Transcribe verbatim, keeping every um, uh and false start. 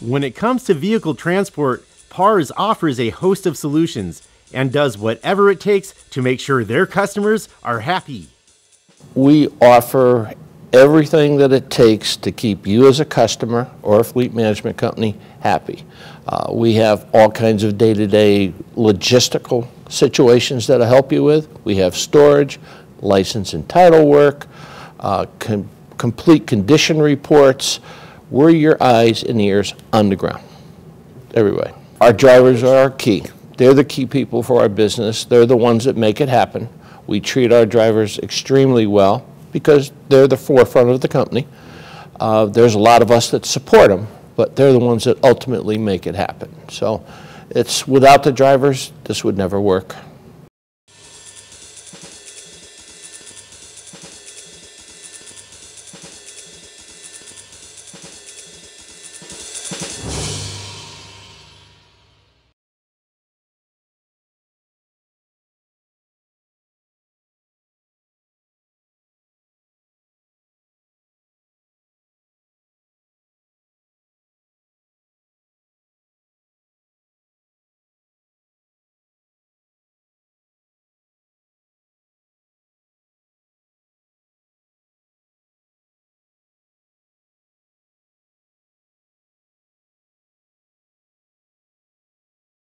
When it comes to vehicle transport, PARS offers a host of solutions and does whatever it takes to make sure their customers are happy. We offer everything that it takes to keep you as a customer or a fleet management company happy. Uh, we have all kinds of day-to-day logistical situations that I'll help you with. We have storage, license and title work, uh, com complete condition reports. We're your eyes and ears on the ground, everywhere. Our drivers are our key. They're the key people for our business. They're the ones that make it happen. We treat our drivers extremely well because they're the forefront of the company. Uh, there's a lot of us that support them, but they're the ones that ultimately make it happen. So it's without the drivers, this would never work.